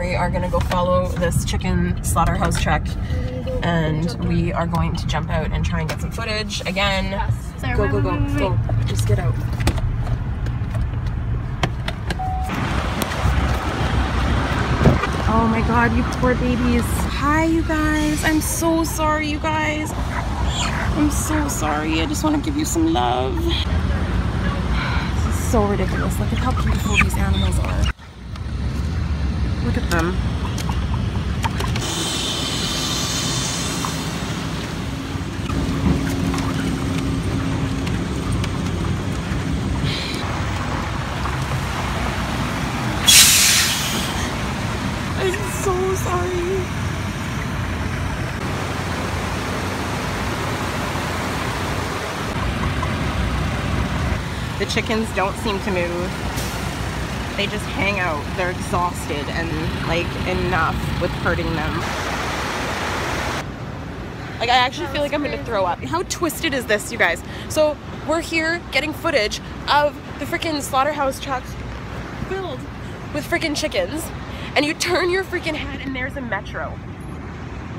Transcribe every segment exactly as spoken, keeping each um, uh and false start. we are going to go follow this chicken slaughterhouse truck, and we are going to jump out and try and get some footage again. Yes. Go, go, go, go. Just get out. Oh my god, you poor babies. Hi, you guys. I'm so sorry, you guys. I'm so sorry. I just want to give you some love. This is so ridiculous. Look at how beautiful these animals are. Look at them. I'm so sorry. The chickens don't seem to move. They just hang out. They're exhausted and like enough with hurting them. Like I actually feel like I'm gonna throw up. How twisted is this, you guys? So we're here getting footage of the freaking slaughterhouse truck filled with freaking chickens, and you turn your freaking head and there's a metro.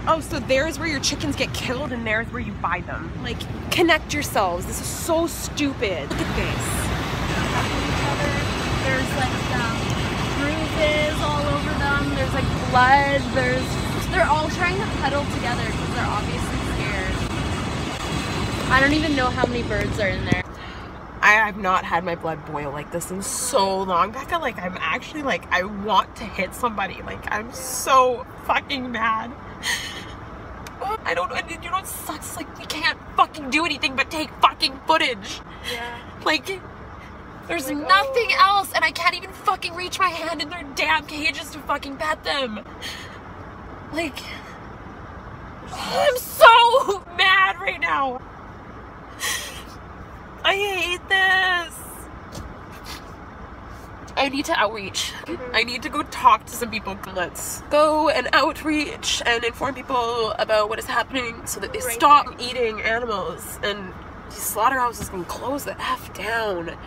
Oh, so there's where your chickens get killed and there's where you buy them. Like, connect yourselves. This is so stupid. Look at this. There's like um, bruises all over them. There's like blood. There's, they're all trying to huddle together because they're obviously scared. I don't even know how many birds are in there. I have not had my blood boil like this in so long. Becca, like I'm actually like, I want to hit somebody. Like I'm so fucking mad. I don't, you know what sucks? Like we can't fucking do anything but take fucking footage. Yeah. Like there's like, nothing oh. else, and I can't even fucking reach my hand in their damn cages to fucking pet them. Like I'm so mad right now. I hate this. I need to outreach. I need to go talk to some people. Let's go and outreach and inform people about what is happening so that they right stop there. eating animals, and these slaughterhouses can close the F down.